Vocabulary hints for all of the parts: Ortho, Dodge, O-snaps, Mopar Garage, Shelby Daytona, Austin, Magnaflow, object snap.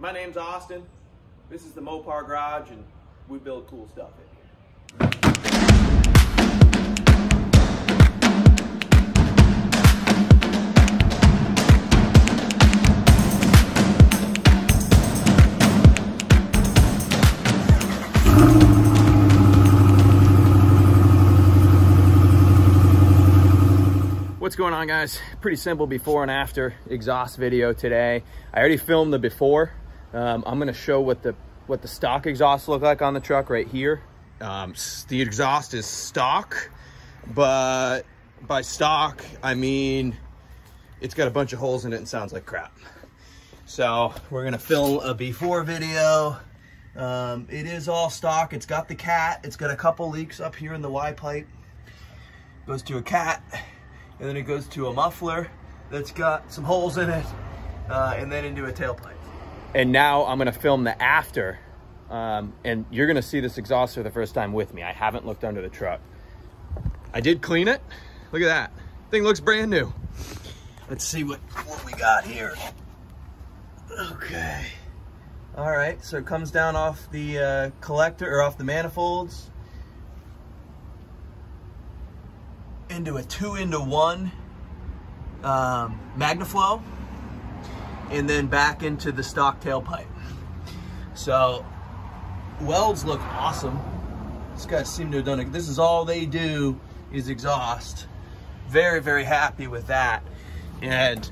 My name's Austin. This is the Mopar Garage, and we build cool stuff in here. What's going on, guys? Pretty simple before and after exhaust video today. I already filmed the before. I'm gonna show what the stock exhausts look like on the truck right here. The exhaust is stock, but by stock, I mean it's got a bunch of holes in it and sounds like crap. So we're gonna film a before video. It is all stock. It's got the cat. It's got a couple leaks up here in the Y pipe. Goes to a cat, and then it goes to a muffler that's got some holes in it, and then into a tailpipe. And now I'm gonna film the after, and you're gonna see this exhaust for the first time with me. I haven't looked under the truck. I did clean it. Look at that. Thing looks brand new. Let's see what we got here. Okay. All right, so it comes down off the collector, or off the manifolds, into a 2:1 Magnaflow, and then back into the stock tailpipe. So welds look awesome. This guy seemed to have done it. This is all they do is exhaust. Very, very happy with that. And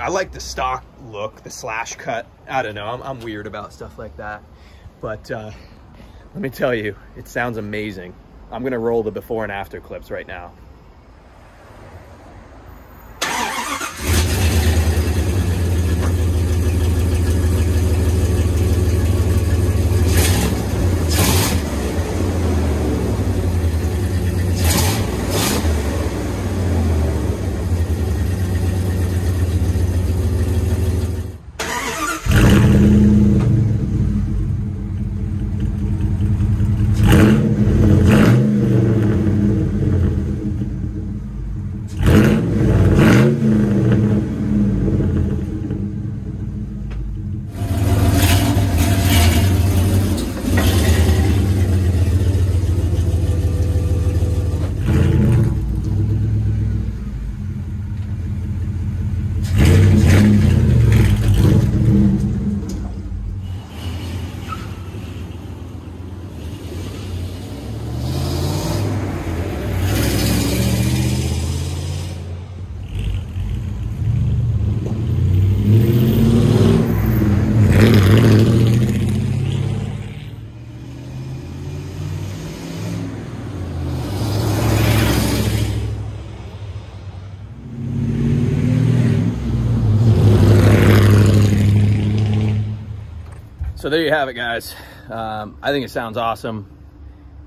I like the stock look, the slash cut. I don't know, I'm weird about stuff like that. But let me tell you, it sounds amazing. I'm gonna roll the before and after clips right now. So there you have it, guys. I think it sounds awesome.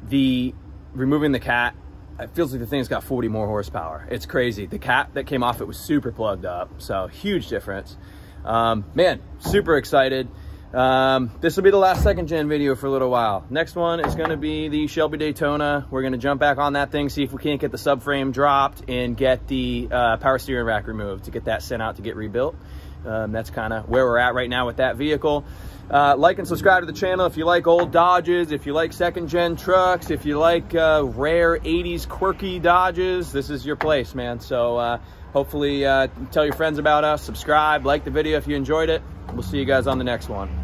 Removing the cat, it feels like the thing's got 40 more horsepower. It's crazy. The cat that came off it was super plugged up, so huge difference. Man, super excited. This will be the last second gen video for a little while. Next one is gonna be the Shelby Daytona. We're gonna jump back on that thing, see if we can't get the subframe dropped and get the power steering rack removed to get that sent out to get rebuilt. That's kind of where we're at right now with that vehicle. Like and subscribe to the channel if you like old Dodges, if you like second gen trucks, if you like rare 80s quirky Dodges. This is your place, man. So hopefully tell your friends about us, subscribe, like the video if you enjoyed it. We'll see you guys on the next one.